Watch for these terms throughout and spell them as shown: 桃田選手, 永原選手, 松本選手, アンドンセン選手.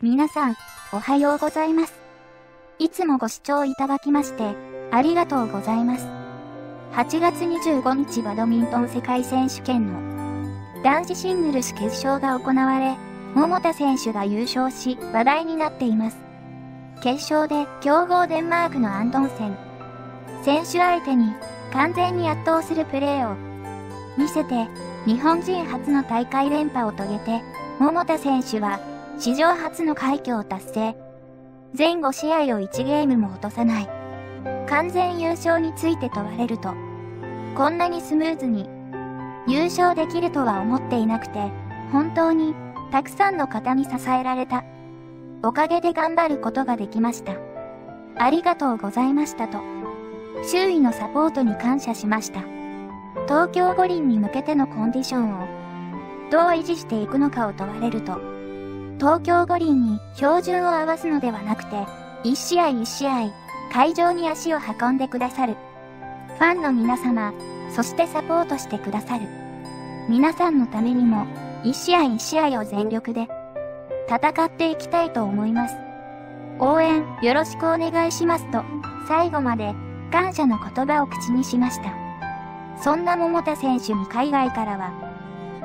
皆さん、おはようございます。いつもご視聴いただきまして、ありがとうございます。8月25日バドミントン世界選手権の男子シングルス決勝が行われ、桃田選手が優勝し話題になっています。決勝で強豪デンマークのアンドンセン選手相手に完全に圧倒するプレーを見せて、日本人初の大会連覇を遂げて、桃田選手は史上初の快挙を達成。前5試合を1ゲームも落とさない。完全優勝について問われると、こんなにスムーズに優勝できるとは思っていなくて、本当にたくさんの方に支えられた。おかげで頑張ることができました。ありがとうございましたと、周囲のサポートに感謝しました。東京五輪に向けてのコンディションをどう維持していくのかを問われると、東京五輪に標準を合わすのではなくて、一試合一試合、会場に足を運んでくださる。ファンの皆様、そしてサポートしてくださる。皆さんのためにも、一試合一試合を全力で、戦っていきたいと思います。応援、よろしくお願いしますと、最後まで、感謝の言葉を口にしました。そんな桃田選手に海外からは、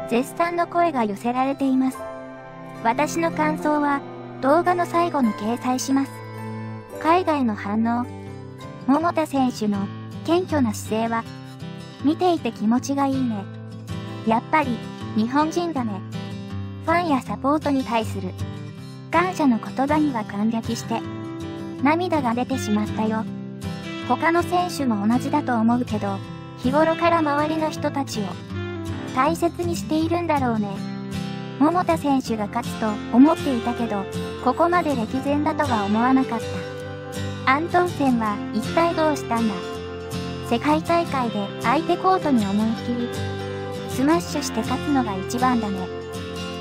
絶賛の声が寄せられています。私の感想は動画の最後に掲載します。海外の反応。桃田選手の謙虚な姿勢は見ていて気持ちがいいね。やっぱり日本人だね。ファンやサポートに対する感謝の言葉には感激して涙が出てしまったよ。他の選手も同じだと思うけど、日頃から周りの人たちを大切にしているんだろうね。桃田選手が勝つと思っていたけど、ここまで歴然だとは思わなかった。アントンセンは一体どうしたんだ。世界大会で相手コートに思いっきりスマッシュして勝つのが一番だね。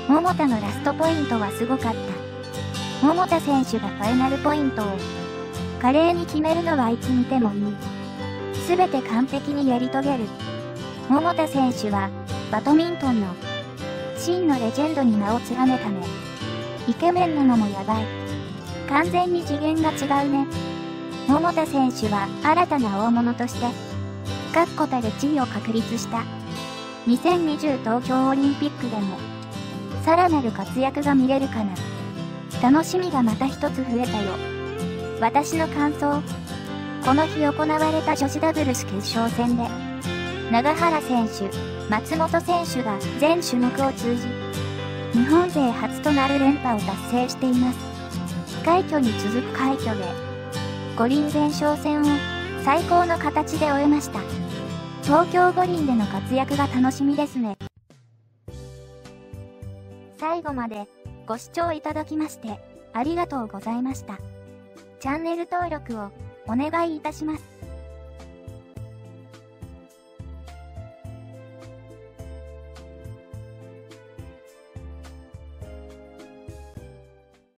桃田のラストポイントはすごかった。桃田選手がファイナルポイントを華麗に決めるのはいつ見てもいい。すべて完璧にやり遂げる。桃田選手はバドミントンの真のレジェンドに名を連ねたね。イケメンなのもやばい。完全に次元が違うね。桃田選手は新たな大物として、確固たる地位を確立した。2020東京オリンピックでも、さらなる活躍が見れるかな。楽しみがまた一つ増えたよ。私の感想。この日行われた女子ダブルス決勝戦で、永原選手、松本選手が全種目を通じ、日本勢初となる連覇を達成しています。快挙に続く快挙で、五輪前哨戦を最高の形で終えました。東京五輪での活躍が楽しみですね。最後までご視聴いただきまして、ありがとうございました。チャンネル登録をお願いいたします。